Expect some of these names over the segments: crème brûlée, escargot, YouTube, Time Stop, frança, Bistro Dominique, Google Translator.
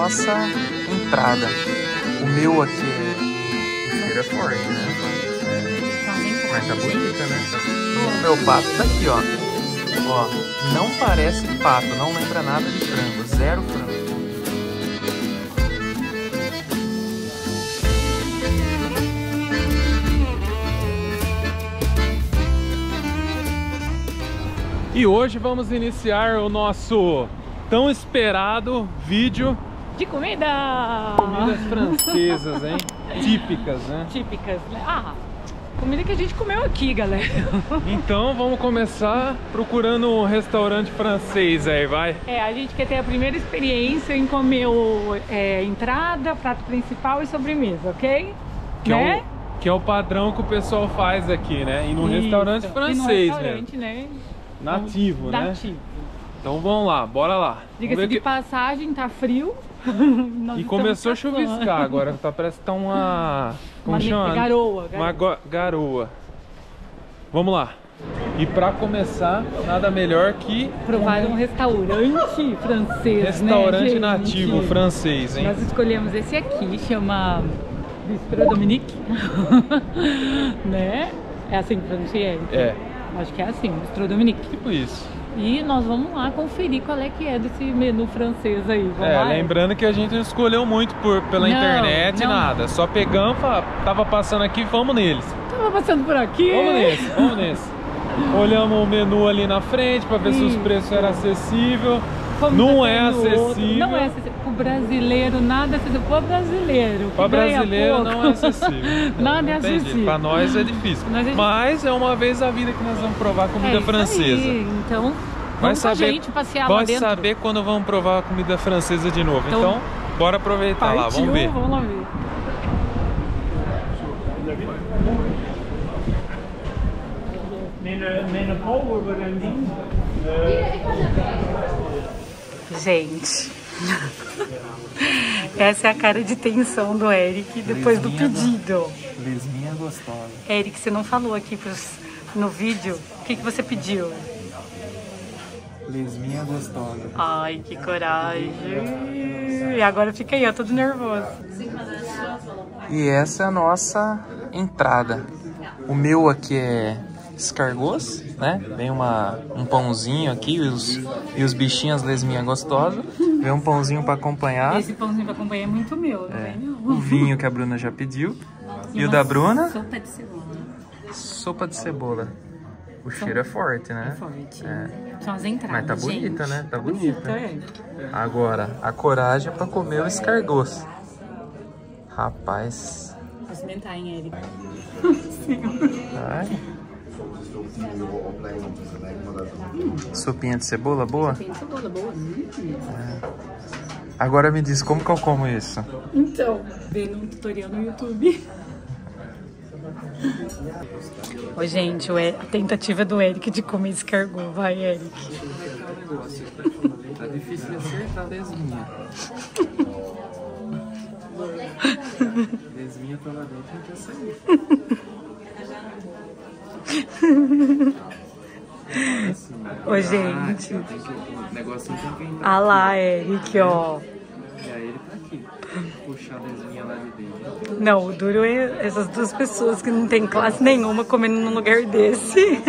nossa entrada. O meu aqui é cheira forte, né? Mas tá bonita, né? O meu pato tá aqui, ó. Ó, não parece pato, não lembra nada de frango, zero frango. E hoje vamos iniciar o nosso tão esperado vídeo de comida! Comidas francesas, hein? Típicas, né? Típicas. Ah, comida que a gente comeu aqui, galera. Então vamos começar procurando um restaurante francês aí, vai? É, a gente quer ter a primeira experiência em comer entrada, prato principal e sobremesa, ok? Que né? Que é o padrão que o pessoal faz aqui, né? E no restaurante francês, e no restaurante, né? Nativo, né? Nativo. Então vamos lá, bora lá. Diga-se de passagem, tá frio. E começou a chuviscar agora, tá, parece que tá uma... Como chama? Garoa. Uma garoa. Vamos lá. E pra começar, nada melhor que... provar um restaurante francês, restaurante nativo francês, hein? Nós escolhemos esse aqui, chama... Bistro Dominique. Né? É assim que pronuncia? É. Acho que é assim, Bistro Dominique. Tipo isso. E nós vamos lá conferir qual é que é desse menu francês aí. Vamos lá. Lembrando que a gente não escolheu muito pela internet, nada. Só pegamos, tava passando aqui, vamos neles. Tava passando por aqui. Vamos nesse, vamos nesse. Olhamos o menu ali na frente pra ver se os preços eram acessíveis. Não é acessível. Não é acessível. Pro brasileiro, nada é acessível. Pro brasileiro. Pro brasileiro não é acessível. Nada é acessível. Pra nós é difícil. Mas é uma vez a vida que nós vamos provar comida francesa. Então, vamos pra gente passear lá dentro. Vai saber quando vamos provar comida francesa de novo. Então, bora aproveitar lá. Vamos ver. Vamos lá ver. Gente, essa é a cara de tensão do Eric depois do pedido. Lesminha gostosa. Eric, você não falou aqui no vídeo o que você pediu? Lesminha gostosa. Ai, que coragem. E agora fica aí, ó, todo nervoso. E essa é a nossa entrada. O meu aqui é... escargôs, né? Vem um pãozinho aqui e os bichinhos, as lesminhas gostosas. Vem um pãozinho pra acompanhar. Esse pãozinho pra acompanhar é muito meu, não é nenhum. O vinho que a Bruna já pediu. E o da Bruna? Sopa de cebola. Sopa de cebola. O cheiro é forte, né? É forte. É. São as entradas. Mas tá bonita, né? Tá bonita. Agora, a coragem é pra comer o escargôs. Rapaz. Posso mentar, hein, Eric? Ai. Sopinha de cebola boa? Sopinha de cebola boa. Agora me diz, como que eu como isso? Então, vendo um tutorial no YouTube. Ô, gente, a tentativa do Eric de comer escargot. Vai, Eric. Tá difícil acertar a lesminha. Lesminha tá lá dentro, não quer sair. Ô, gente. O negócio tem que entrar. Ah lá, Eric, ó. E aí ele tá aqui. Puxar a lesminha lá de dentro. Não, o duro é essas duas pessoas que não tem classe nenhuma comendo num lugar desse.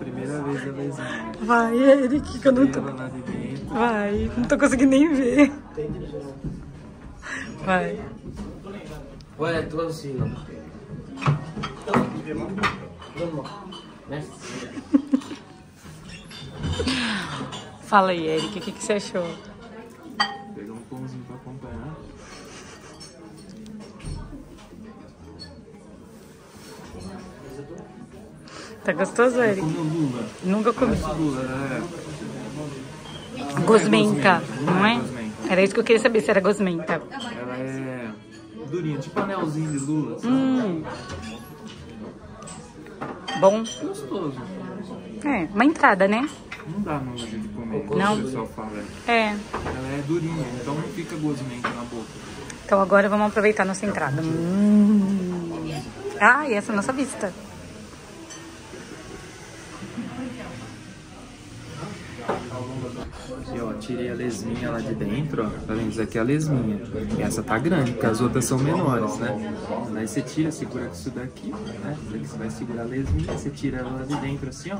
Primeira vez a lesminha. Vai, Eric, que eu não tô. Vai, não tô conseguindo nem ver. Vai. Olha, trouxe. Fala aí, Eric, o que você achou? Pegar um pãozinho pra acompanhar. Tá gostoso, Eric? Nunca comi. Gosmenta, não é? Era isso que eu queria saber, se era gosmenta. Ela é... durinha, tipo anelzinho de lula, sabe? Bom. Gostoso. É, uma entrada, né? Não dá no jeito de comer, como o pessoal fala. É. Ela é durinha, então não fica gosmenta na boca. Então agora vamos aproveitar nossa entrada. Ah, e essa é a nossa vista. Aqui, ó, tirei a lesminha lá de dentro, ó. Tá vendo? Isso aqui é a lesminha. E essa tá grande, porque as outras são menores, né? Aí você tira, segura isso daqui, né? Aí você vai segurar a lesminha, você tira ela lá de dentro assim, ó.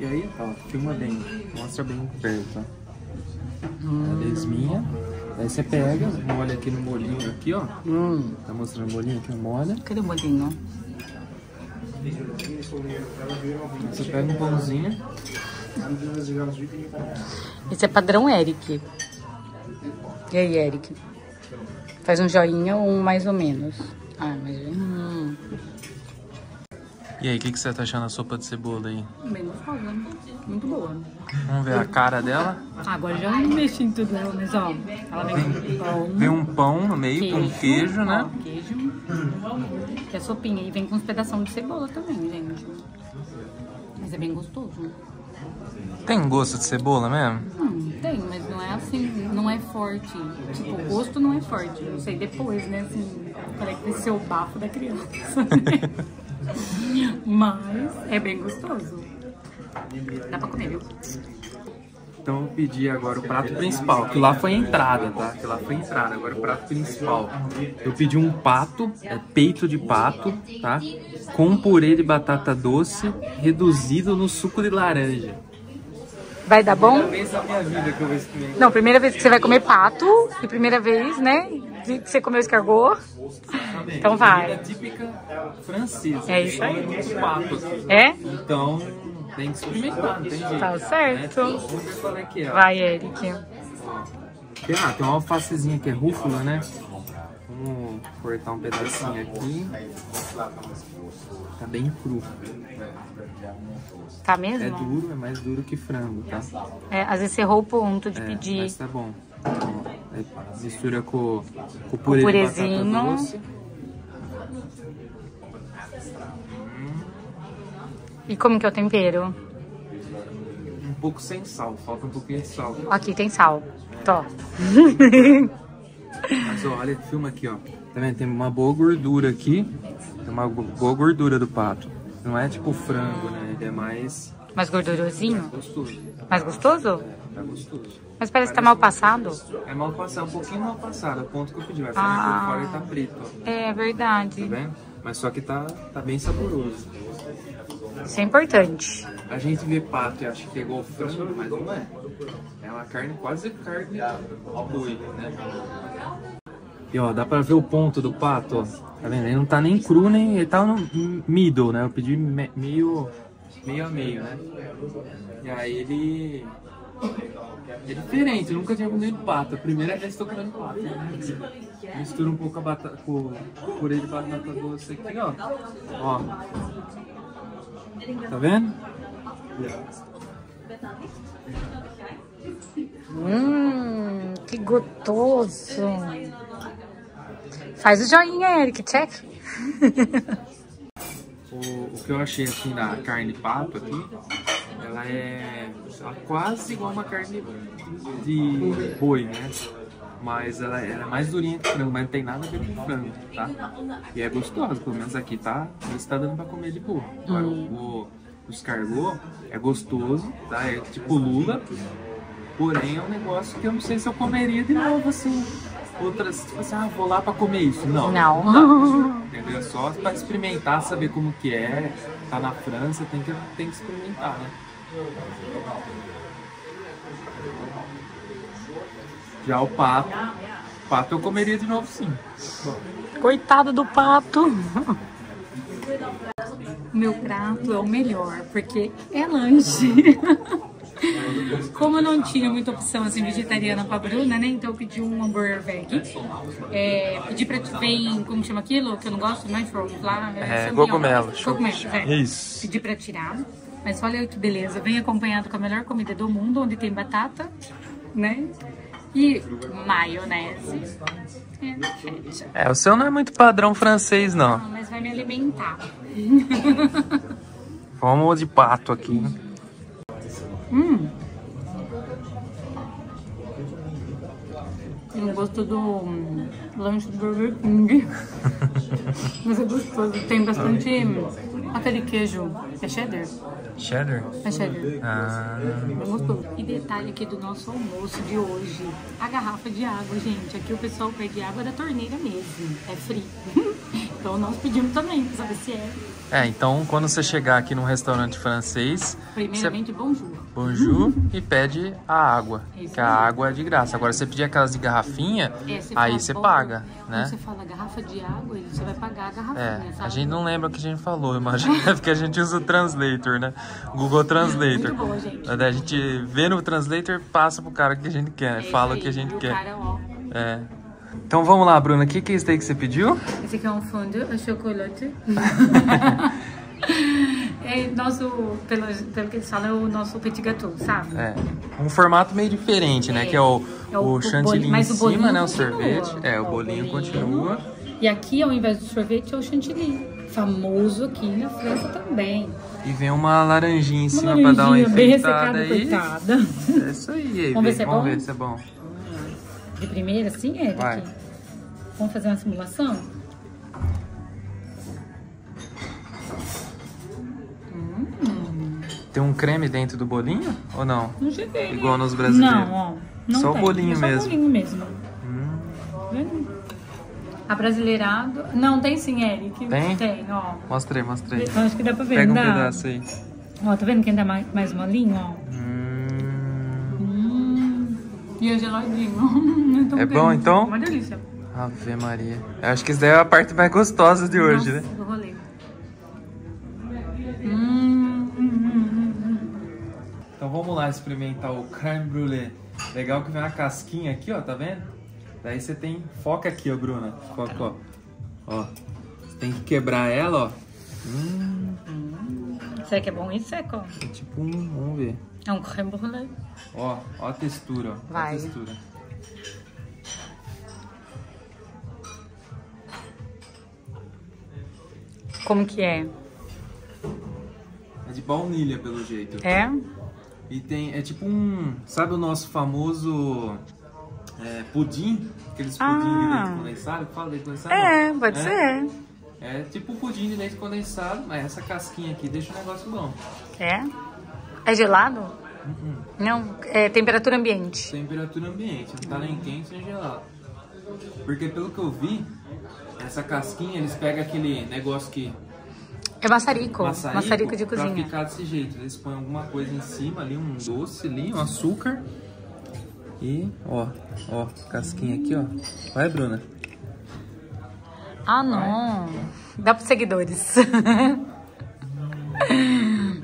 E aí, ó, filma bem. Mostra bem perto, ó. A lesminha. Aí você pega, molha aqui no molinho aqui, ó. Tá mostrando o molinho aqui, molha. Cadê o molinho? Você pega um pãozinho. Esse é padrão Eric. E aí, Eric? Faz um joinha ou um mais ou menos? Ah, mais ou menos. E aí, o que você tá achando da sopa de cebola aí? Bem gostosa, né? Muito boa. Vamos ver a cara dela? Ah, agora já não mexi em tudo, mas ó, ela vem com pão. Vem um pão no meio, queijo, com um queijo, né? Ó, queijo. Que é sopinha. E vem com uns pedaços de cebola também, gente. Mas é bem gostoso, né? Tem gosto de cebola mesmo? Tem, mas não é assim, não é forte. Tipo, o gosto não é forte. Não sei, depois, né? Assim, parece que esse é o bafo da criança, né? Mas é bem gostoso. Dá pra comer, viu? Então eu pedi agora o prato principal, que lá foi a entrada, tá? Que lá foi a entrada, agora o prato principal. Eu pedi um pato, é peito de pato, tá? Com purê de batata doce, reduzido no suco de laranja. Vai dar bom? Não, primeira vez que você vai comer pato, e primeira vez, né, que você comeu escargot. Então vai. É típica francesa. É isso aí. É? Então tem que experimentar, não tem jeito. Tá certo. Né? Vamos ver qual é que é. Vai, Eric. Ah, tem uma alfacezinha que é rúcula, né? Vamos cortar um pedacinho aqui. Tá bem cru. Tá mesmo? É duro, é mais duro que frango, tá? É, às vezes errou o ponto de pedir. Mas tá bom. Aí mistura com o purê de batata doce. E como que é o tempero? Um pouco sem sal, falta um pouquinho de sal. Aqui tem sal, Tó. Mas ó, olha, filma aqui, ó. Tá vendo? Tem uma boa gordura aqui. Tem uma boa gordura do pato. Não é tipo frango, né? Ele é mais... mais gordurosinho? Mais gostoso. Mais gostoso? É, tá gostoso. Mas parece que tá mal passado. É mal passado, um pouquinho mal passado. É o ponto que eu pedi. Vai ficar aqui fora e tá preto, ó. É verdade. Tá vendo? Mas só que tá bem saboroso. Isso é importante. A gente vê pato e acha que é igual frango, mas não é. É uma carne, quase carne ao boi, né? E ó, dá pra ver o ponto do pato, ó. Tá vendo? Ele não tá nem cru, nem... ele tá no middle, né? Eu pedi meio a meio, né? E aí ele... é diferente, eu nunca tinha comido pato. A primeira vez que estou comendo pato. Mistura um pouco a batata com o purê de batata doce aqui, ó. Ó. Tá vendo? Que gostoso. Faz o joinha, Eric, check. O que eu achei assim da carne pato aqui, ela é quase igual uma carne de boi, né? Mas ela é mais durinha que frango, mas não tem nada a ver com frango, tá? E é gostosa, pelo menos aqui, tá? Isso tá dando pra comer de boa. Agora o escargot é gostoso, tá? É tipo lula, porém é um negócio que eu não sei se eu comeria de novo, assim. Outras, tipo assim, ah, vou lá pra comer isso. Não. Não. Entendeu? Só pra experimentar, saber como que é. Tá na França, tem que experimentar, né? Já o pato eu comeria de novo, sim. Coitado do pato. Meu prato é o melhor, porque é lanche. Como eu não tinha muita opção assim vegetariana pra Bruna, né? Então eu pedi um hambúrguer veg. Pedi pra tu vem, como chama aquilo? Que eu não gosto, né? Cogumelos. Cogumelos, é. Isso. Pedi pra tirar. Mas olha que beleza, vem acompanhado com a melhor comida do mundo, onde tem batata, né? E maionese. O seu não é muito padrão francês, não. Não, mas vai me alimentar. Vamos de pato aqui. Tem o gosto do lanche do Burger King. Mas é gostoso. Tem bastante... aquele queijo. É cheddar? Cheddar? É cheddar. Ah. E detalhe aqui do nosso almoço de hoje, a garrafa de água, gente. Aqui o pessoal pede água da torneira mesmo, é free. Então nós pedimos também, pra saber se é. É, então quando você chegar aqui num restaurante francês... Primeiramente, você... bonjour. Bonjour e pede a água, isso que mesmo. A água é de graça. Agora, se você pedir aquelas de garrafinha, você aí você paga, né? Quando você fala garrafa de água, você vai pagar a garrafinha, sabe? A gente não lembra o que a gente falou, imagina, porque a gente usa o translator, né? Google Translator. Muito bom, gente. A gente vê no translator, passa pro cara que a gente quer, né? Fala o que a gente quer. Cara, ó. É. Então vamos lá, Bruna, o que é isso daí que você pediu? Esse aqui é um fondue à chocolate. É nosso, pelo que eles falam, é o nosso petit gâteau, sabe? É, um formato meio diferente, né? Que é o chantilly em cima, né? O sorvete. É, o bolinho continua. E aqui, ao invés do sorvete, é o chantilly. Famoso aqui na França também. E vem uma laranjinha em cima para dar uma enfeitada aí. Coitada. É isso aí. Vamos ver se é bom? Vamos ver se é bom. De primeira, assim, é daqui. Vamos fazer uma simulação? Tem um creme dentro do bolinho ou não? Não cheguei. Igual nos brasileiros. Não, ó. Não só tem. O bolinho só mesmo. Só o bolinho mesmo. Abrasileirado. Não, tem sim, Eric. Tem? Tem, ó. Mostra aí, mostra aí. Acho que dá pra ver. Pega um pedaço aí. Ó, tá vendo que ainda mais molinho, ó? E é geladinho. É bom, então? Uma delícia. Ave Maria. Eu acho que isso daí é a parte mais gostosa de hoje, né? Do rolê. Então vamos lá experimentar o crème brûlée. Legal que vem uma casquinha aqui, ó, tá vendo? Daí você tem... Foca aqui, ó, Bruna. Foca, ó. Ó. Você tem que quebrar ela, ó. Será que é bom isso, seco? É tipo um... Vamos ver. É um crème brûlée. Ó, ó a textura, ó. Vai. Ó a textura. Como que é? É de baunilha, pelo jeito. É? E tem, é tipo um, sabe o nosso famoso pudim? Aqueles pudim de leite condensado? Fala leite condensado? É, não. Pode ser. É tipo um pudim de leite condensado, mas essa casquinha aqui deixa o negócio bom. É? É gelado? Não, é temperatura ambiente. Temperatura ambiente, não tá nem quente nem gelado. Porque pelo que eu vi, essa casquinha, eles pegam aquele negócio que... É maçarico de cozinha. Pra ficar desse jeito, eles põem alguma coisa em cima ali, um doce ali, um açúcar. E ó, casquinha aqui, ó. Vai, Bruna. Ah, não. Vai. Dá pros seguidores.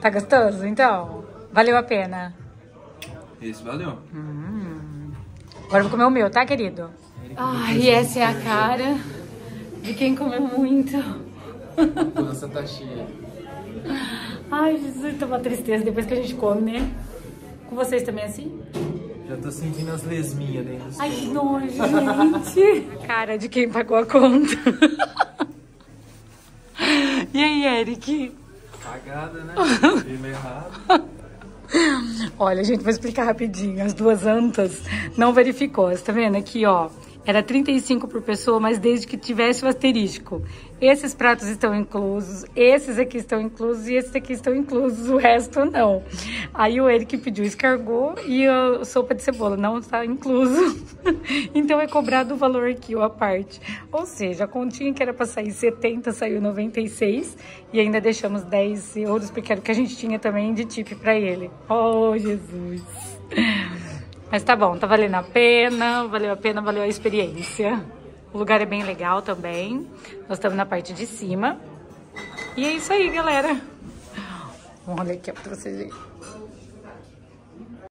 Tá gostoso, então? Valeu a pena. Esse valeu. Agora eu vou comer o meu, tá, querido? E essa é a cara de quem comeu muito. A nossa tá cheia. Ai, Jesus, tá uma tristeza depois que a gente come, né? Com vocês também é assim? Já tô sentindo as lesminhas dentro. Ai, que nojo, gente. A cara de quem pagou a conta. E aí, Eric? Pagada, né? Filme errado. Olha, gente, vou explicar rapidinho. As duas antas não verificou. Você tá vendo aqui, ó? Era 35 por pessoa, mas desde que tivesse o asterisco. Esses pratos estão inclusos, esses aqui estão inclusos e esses aqui estão inclusos, o resto não. Aí o Eric pediu escargot e a sopa de cebola não está incluso. Então é cobrado o valor aqui, ou a parte. Ou seja, a continha que era para sair 70, saiu 96 e ainda deixamos 10 euros, porque era o que a gente tinha também de tip para ele. Oh, Jesus! Mas tá bom, tá valendo a pena, valeu a experiência. O lugar é bem legal também. Nós estamos na parte de cima. E é isso aí, galera. Olha aqui pra vocês verem.